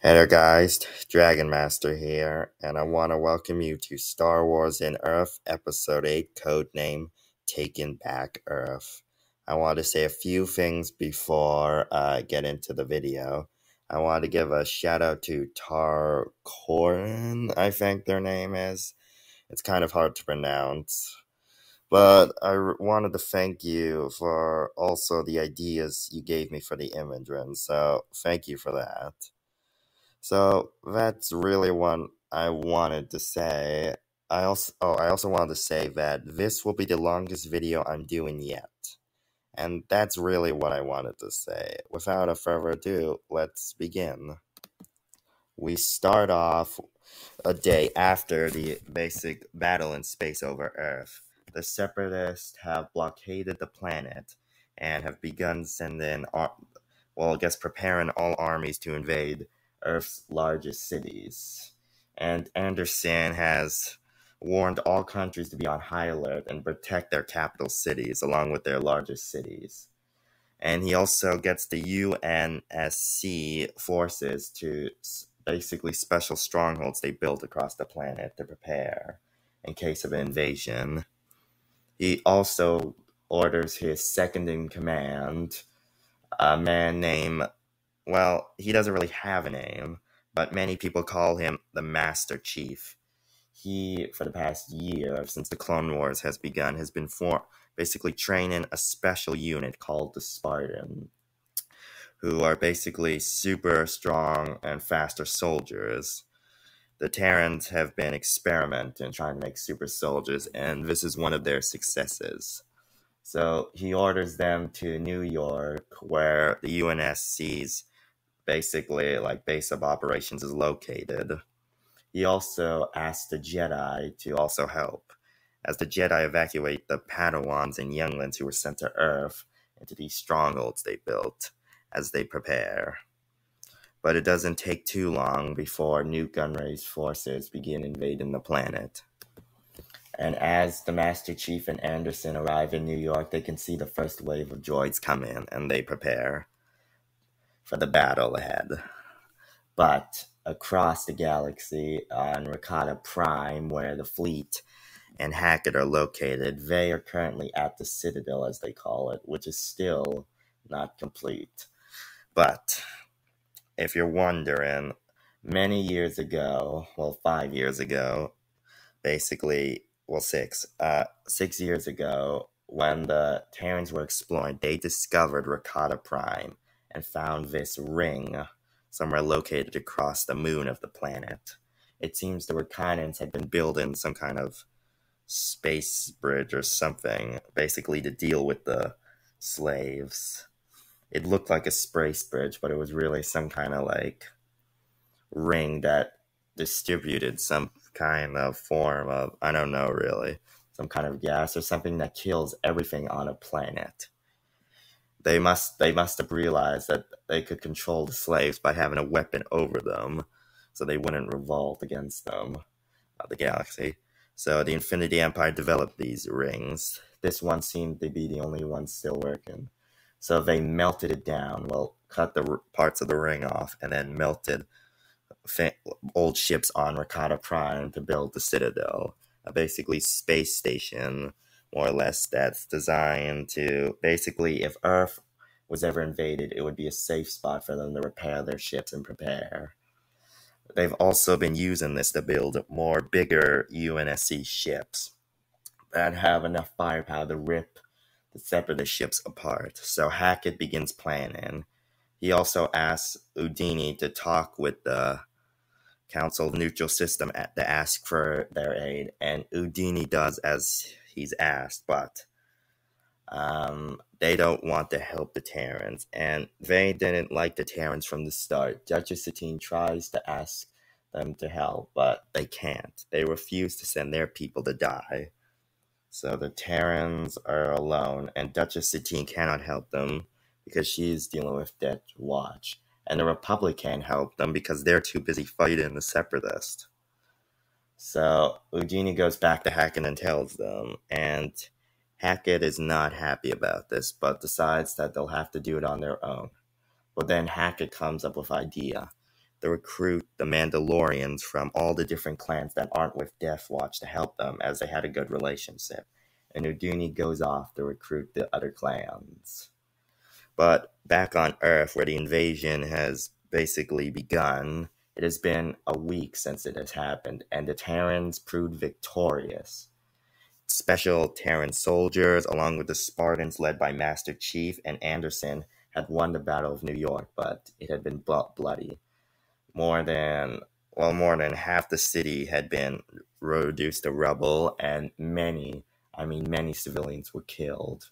Hello guys, Dragon Master here, and I want to welcome you to Star Wars in Earth, Episode 8, codename Taken Back Earth. I want to say a few things before I get into the video. I want to give a shout out to Tarkorin, I think their name is. It's kind of hard to pronounce. But I wanted to thank you for also the ideas you gave me for the Imagerin, so thank you for that. So that's really what I wanted to say. I also wanted to say that this will be the longest video I'm doing yet. And that's really what I wanted to say. Without a further ado, let's begin. We start off a day after the basic battle in space over Earth. The Separatists have blockaded the planet and have begun sending, preparing all armies to invade Earth's largest cities. And Anderson has warned all countries to be on high alert and protect their capital cities along with their largest cities. And he also gets the UNSC forces to basically special strongholds they built across the planet to prepare in case of an invasion. He also orders his second-in-command, a man named, well, he doesn't really have a name, but many people call him the Master Chief. He, for the past year, since the Clone Wars has begun, has been basically training a special unit called the Spartan, who are basically super strong and faster soldiers. The Terrans have been experimenting, trying to make super soldiers, and this is one of their successes. So he orders them to New York, where the UNSC's base of operations is located. He also asks the Jedi to also help, as the Jedi evacuate the Padawans and Younglings who were sent to Earth into these strongholds they built as they prepare. But it doesn't take too long before Nute Gunray's forces begin invading the planet. And as the Master Chief and Anderson arrive in New York, they can see the first wave of droids come in, and they prepare for the battle ahead. But across the galaxy on Rakata Prime, where the fleet and Hackett are located, they are currently at the Citadel, as they call it, which is still not complete. But if you're wondering, many years ago, well, 5 years ago, basically, well, six years ago, when the Terrans were exploring, they discovered Rakata Prime and found this ring somewhere located across the moon of the planet. It seems the Rakanans had been building some kind of space bridge or something, basically to deal with the slaves. It looked like a space bridge, but it was really some kind of, ring that distributed some kind of form of, I don't know, really, some kind of gas or something that kills everything on a planet. They must have realized that they could control the slaves by having a weapon over them, so they wouldn't revolt against them, the galaxy. So the Infinity Empire developed these rings. This one seemed to be the only one still working. So they melted it down, cut the parts of the ring off, and then melted old ships on Rakata Prime to build the Citadel, a basically space station, more or less, that's designed to, basically, if Earth was ever invaded, it would be a safe spot for them to repair their ships and prepare. They've also been using this to build more bigger UNSC ships that have enough firepower to rip to separate the ships apart. So Hackett begins planning. He also asks Houdini to talk with the Council of Neutral System to ask for their aid, and Houdini does as he's asked, but they don't want to help the Terrans, and they didn't like the Terrans from the start. Duchess Satine tries to ask them to help, but they can't. They refuse to send their people to die. So the Terrans are alone, and Duchess Satine cannot help them because she is dealing with Death Watch. And the Republic can't help them because they're too busy fighting the Separatists. So Houdini goes back to Hackett and tells them. And Hackett is not happy about this, but decides that they'll have to do it on their own. But then Hackett comes up with an idea. to recruit the Mandalorians from all the different clans that aren't with Death Watch to help them, as they had a good relationship. And Houdini goes off to recruit the other clans. But back on Earth, where the invasion has basically begun, it has been a week since it has happened, and the Terrans proved victorious. Special Terran soldiers, along with the Spartans led by Master Chief and Anderson, had won the Battle of New York, but it had been bloody. More than half the city had been reduced to rubble, and many civilians were killed.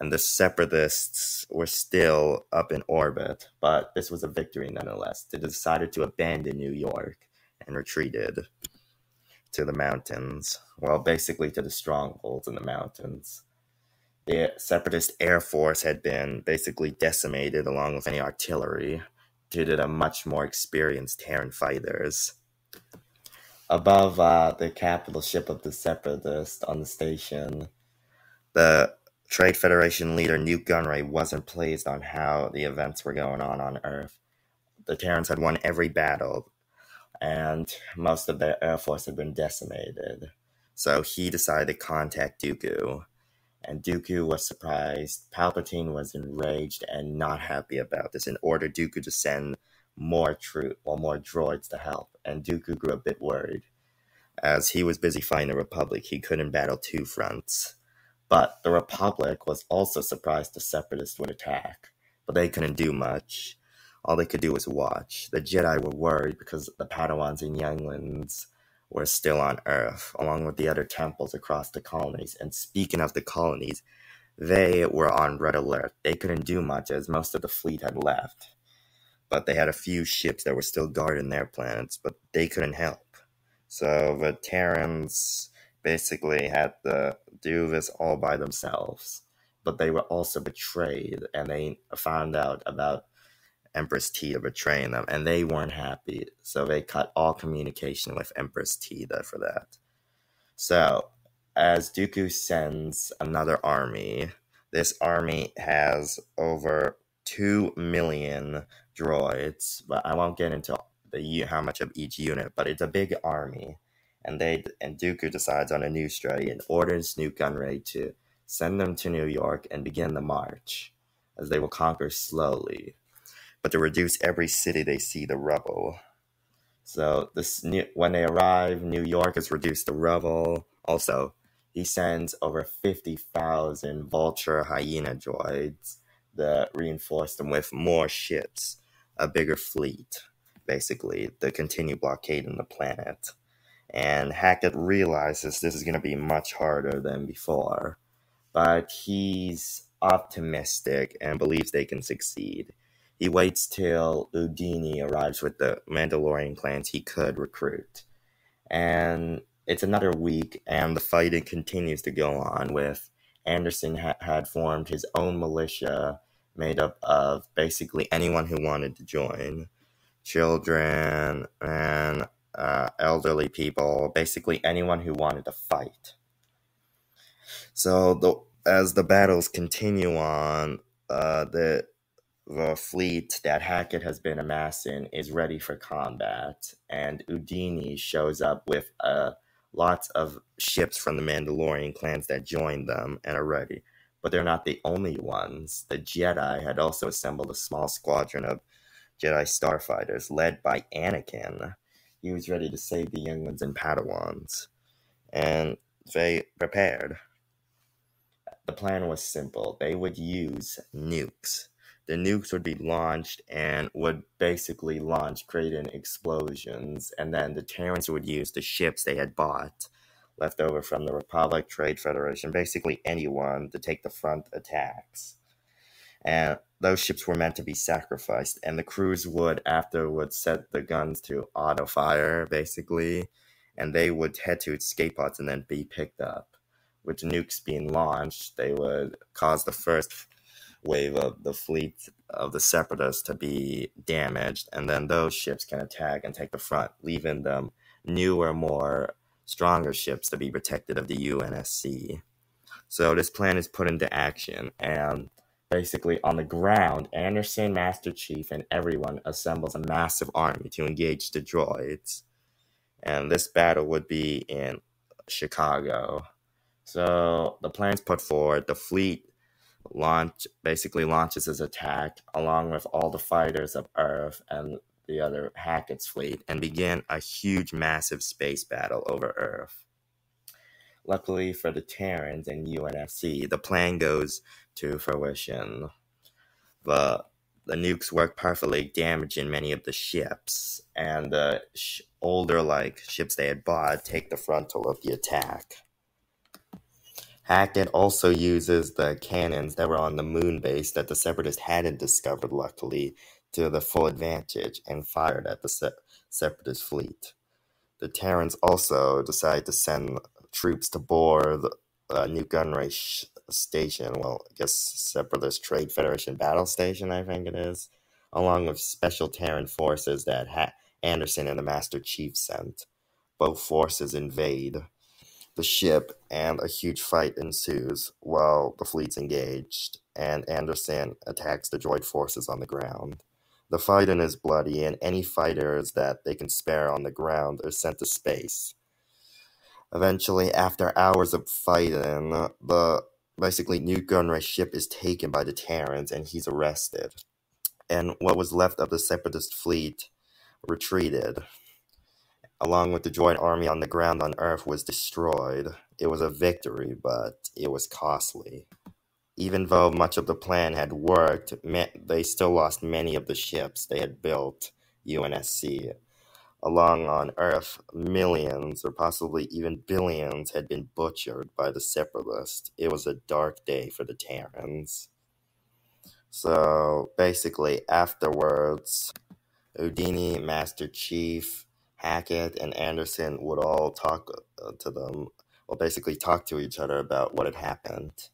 And the Separatists were still up in orbit, but this was a victory nonetheless. They decided to abandon New York and retreated to the mountains. Well, basically to the strongholds in the mountains. The Separatist Air Force had been basically decimated along with any artillery due to the much more experienced Terran fighters. Above the capital ship of the Separatists on the station, the Trade Federation leader Nute Gunray wasn't pleased on how the events were going on Earth. The Terrans had won every battle, and most of their air force had been decimated. So he decided to contact Dooku, and Dooku was surprised. Palpatine was enraged and not happy about this, and ordered Dooku to send more troops, or more droids, to help. And Dooku grew a bit worried, as he was busy fighting the Republic. He couldn't battle two fronts. But the Republic was also surprised the Separatists would attack, but they couldn't do much. All they could do was watch. The Jedi were worried because the Padawans and Younglings were still on Earth, along with the other temples across the colonies. And speaking of the colonies, they were on red alert. They couldn't do much, as most of the fleet had left. But they had a few ships that were still guarding their planets, but they couldn't help. So the Terrans basically had to do this all by themselves. But they were also betrayed, and they found out about Empress Tita betraying them, and they weren't happy, so they cut all communication with Empress Tita for that. So, as Dooku sends another army, this army has over 2 million droids, but I won't get into how much of each unit, but it's a big army. And Dooku decides on a new strategy and orders Nute Gunray to send them to New York and begin the march, as they will conquer slowly, but to reduce every city they see to rubble. So when they arrive, New York is reduced to rubble. Also, he sends over 50,000 vulture hyena droids that reinforce them with more ships, a bigger fleet, basically, to continue blockading the planet. And Hackett realizes this is going to be much harder than before, but he's optimistic and believes they can succeed. He waits till Houdini arrives with the Mandalorian clans he could recruit. And it's another week, and the fighting continues to go on, with Anderson had formed his own militia made up of basically anyone who wanted to join. Children and elderly people, basically anyone who wanted to fight. So as the battles continue on, the fleet that Hackett has been amassing is ready for combat, and Houdini shows up with lots of ships from the Mandalorian clans that joined them and are ready. But they're not the only ones. The Jedi had also assembled a small squadron of Jedi starfighters led by Anakin. He was ready to save the Younglings and Padawans, and they prepared. The plan was simple. They would use nukes. The nukes would be launched and would basically creating explosions, and then the Terrans would use the ships they had bought, left over from the Republic, Trade Federation, basically anyone, to take the front attacks. And those ships were meant to be sacrificed, and the crews would afterwards set the guns to auto-fire, basically, and they would head to escape pods and then be picked up. With nukes being launched, they would cause the first wave of the fleet of the Separatists to be damaged, and then those ships can attack and take the front, leaving them newer, more stronger ships to be protected of the UNSC. So this plan is put into action, and Basically, on the ground, Anderson, Master Chief, and everyone assembles a massive army to engage the droids. And this battle would be in Chicago. So the plans put forward, the fleet basically launches its attack, along with all the fighters of Earth and the other Hackett's fleet, and begin a huge, massive space battle over Earth. Luckily for the Terrans and UNSC, the plan goes to fruition. But the nukes work perfectly, damaging many of the ships, and the older ships they had bought take the frontal of the attack. Hackett also uses the cannons that were on the moon base that the Separatists hadn't discovered, luckily, to the full advantage and fired at the Separatist fleet. The Terrans also decide to send troops to board the Nute Gunray station, well, I guess Separatist Trade Federation battle station, I think it is, along with special Terran forces that Anderson and the Master Chief sent. Both forces invade the ship, and a huge fight ensues while the fleet's engaged, and Anderson attacks the droid forces on the ground. The fighting is bloody, and any fighters that they can spare on the ground are sent to space. Eventually, after hours of fighting, the Nute Gunray ship is taken by the Terrans, and he's arrested. And what was left of the Separatist fleet retreated, along with the droid army on the ground on Earth was destroyed. It was a victory, but it was costly. Even though much of the plan had worked, they still lost many of the ships they had built, UNSC. Along on Earth, millions, or possibly even billions, had been butchered by the Separatists. It was a dark day for the Terrans. So, basically, afterwards, Houdini, Master Chief, Hackett, and Anderson would all talk to each other about what had happened.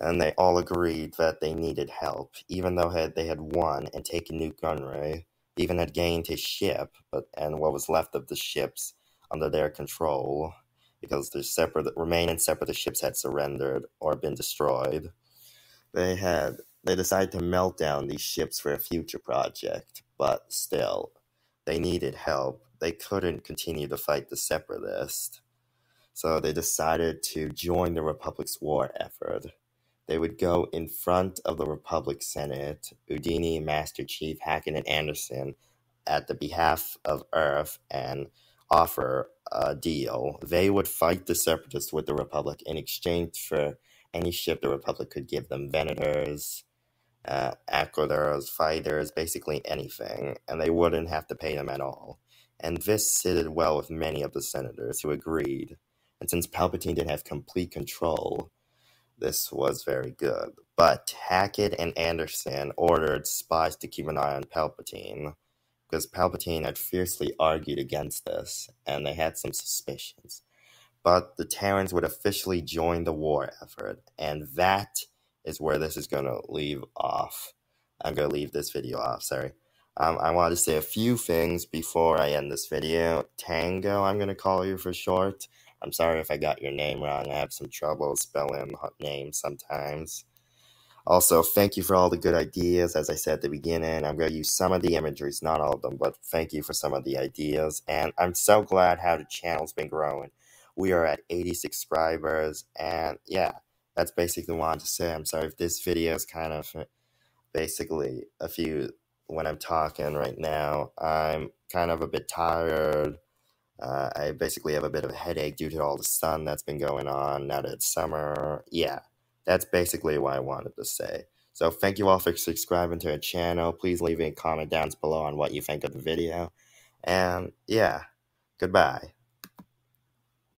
And they all agreed that they needed help, even though they had won and taken Nute Gunray, even had gained his ship, and what was left of the ships under their control, because the remaining Separatist ships had surrendered or been destroyed. They decided to melt down these ships for a future project, but still, they needed help. They couldn't continue to fight the Separatists, so they decided to join the Republic's war effort. They would go in front of the Republic Senate, Houdini, Master Chief, Hackett, and Anderson, at the behalf of Earth, and offer a deal. They would fight the Separatists with the Republic in exchange for any ship the Republic could give them, Venators, Aquedars, fighters, basically anything, and they wouldn't have to pay them at all. And this sitted well with many of the senators, who agreed. And since Palpatine didn't have complete control, this was very good. But Hackett and Anderson ordered spies to keep an eye on Palpatine, because Palpatine had fiercely argued against this, and they had some suspicions. But the Terrans would officially join the war effort, and that is where this is going to leave off. I'm going to leave this video off, sorry. I wanted to say a few things before I end this video. Tango, I'm going to call you for short. I'm sorry if I got your name wrong. I have some trouble spelling names sometimes. Also, thank you for all the good ideas. As I said at the beginning, I'm going to use some of the imageries, not all of them, but thank you for some of the ideas. And I'm so glad how the channel's been growing. We are at 80 subscribers, and yeah, that's basically what I wanted to say. I'm sorry if this video is kind of basically a few when I'm talking right now. I'm kind of a bit tired. I basically have a bit of a headache due to all the sun that's been going on now that it's summer. Yeah, that's basically what I wanted to say. So thank you all for subscribing to our channel. Please leave a comment down below on what you think of the video. And yeah, goodbye.